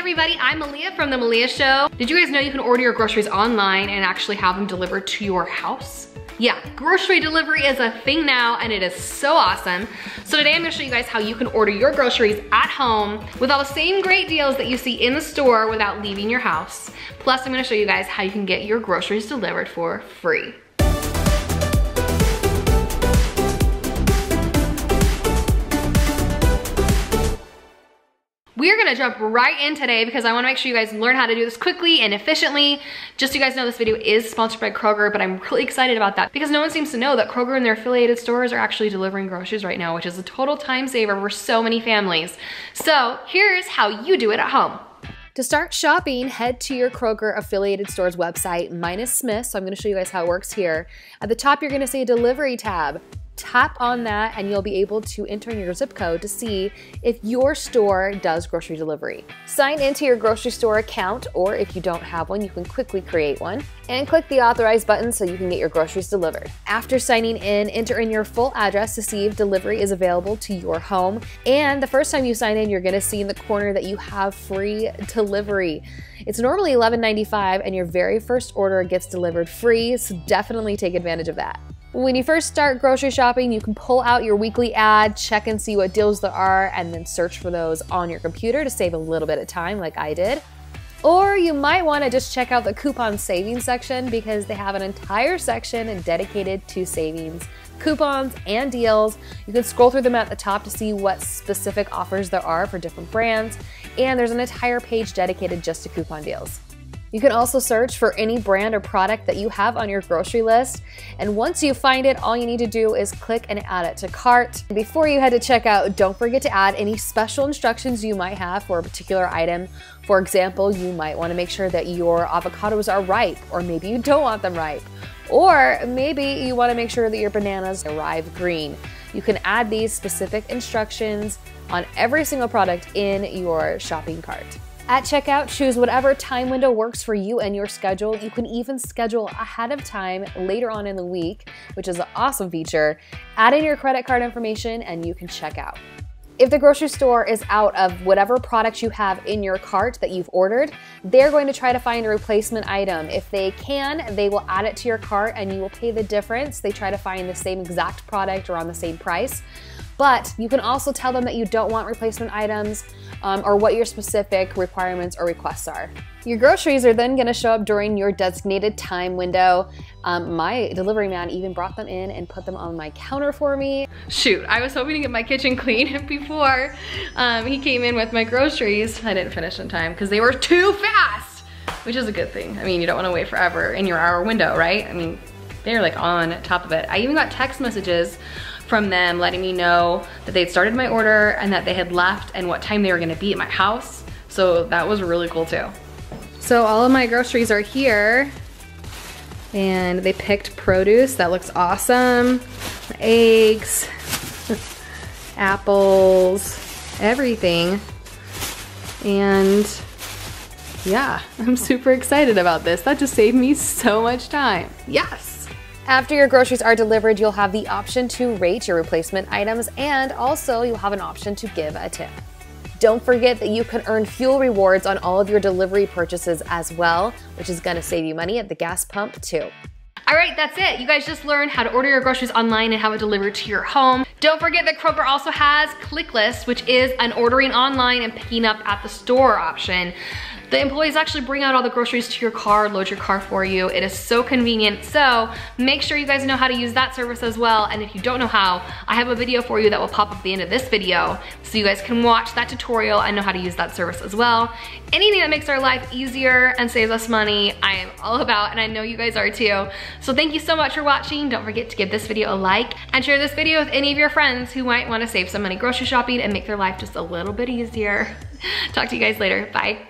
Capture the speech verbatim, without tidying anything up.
everybody, I'm Melea from The Melea Show. Did you guys know you can order your groceries online and actually have them delivered to your house? Yeah, grocery delivery is a thing now and it is so awesome. So today I'm gonna show you guys how you can order your groceries at home with all the same great deals that you see in the store without leaving your house. Plus I'm gonna show you guys how you can get your groceries delivered for free. We're gonna jump right in today because I wanna make sure you guys learn how to do this quickly and efficiently. Just so you guys know, this video is sponsored by Kroger, but I'm really excited about that because no one seems to know that Kroger and their affiliated stores are actually delivering groceries right now, which is a total time saver for so many families. So here's how you do it at home. To start shopping, head to your Kroger affiliated store's website, mine is Smith, so I'm gonna show you guys how it works here. At the top, you're gonna see a delivery tab. Tap on that and you'll be able to enter in your zip code to see if your store does grocery delivery. Sign into your grocery store account, or if you don't have one, you can quickly create one, and click the authorize button so you can get your groceries delivered. After signing in, enter in your full address to see if delivery is available to your home. And the first time you sign in, you're gonna see in the corner that you have free delivery. It's normally eleven ninety-five and your very first order gets delivered free, so definitely take advantage of that. When you first start grocery shopping, you can pull out your weekly ad, check and see what deals there are, and then search for those on your computer to save a little bit of time like I did. Or you might want to just check out the coupon savings section because they have an entire section dedicated to savings, coupons, and deals. You can scroll through them at the top to see what specific offers there are for different brands, and there's an entire page dedicated just to coupon deals. You can also search for any brand or product that you have on your grocery list. And once you find it, all you need to do is click and add it to cart. Before you head to checkout, don't forget to add any special instructions you might have for a particular item. For example, you might want to make sure that your avocados are ripe, or maybe you don't want them ripe. Or maybe you want to make sure that your bananas arrive green. You can add these specific instructions on every single product in your shopping cart. At checkout, choose whatever time window works for you and your schedule. You can even schedule ahead of time later on in the week, which is an awesome feature. Add in your credit card information and you can check out. If the grocery store is out of whatever product you have in your cart that you've ordered, they're going to try to find a replacement item. If they can, they will add it to your cart and you will pay the difference. They try to find the same exact product or on the same price. But you can also tell them that you don't want replacement items um, or what your specific requirements or requests are. Your groceries are then gonna show up during your designated time window. Um, my delivery man even brought them in and put them on my counter for me. Shoot, I was hoping to get my kitchen clean before um, he came in with my groceries. I didn't finish in time because they were too fast, which is a good thing. I mean, you don't wanna wait forever in your hour window, right? I mean, they're like on top of it. I even got text messages from them letting me know that they'd started my order and that they had left and what time they were gonna be at my house. So that was really cool too. So all of my groceries are here and they picked produce, that looks awesome. Eggs, apples, everything. And yeah, I'm super excited about this. That just saved me so much time, yes. After your groceries are delivered, you'll have the option to rate your replacement items, and also you'll have an option to give a tip. Don't forget that you can earn fuel rewards on all of your delivery purchases as well, which is gonna save you money at the gas pump too. All right, that's it. You guys just learned how to order your groceries online and have it delivered to your home. Don't forget that Kroger also has ClickList, which is an ordering online and picking up at the store option. The employees actually bring out all the groceries to your car, load your car for you. It is so convenient. So make sure you guys know how to use that service as well. And if you don't know how, I have a video for you that will pop up at the end of this video so you guys can watch that tutorial and know how to use that service as well. Anything that makes our life easier and saves us money, I am all about, and I know you guys are too. So thank you so much for watching. Don't forget to give this video a like and share this video with any of your friends who might want to save some money grocery shopping and make their life just a little bit easier. Talk to you guys later. Bye.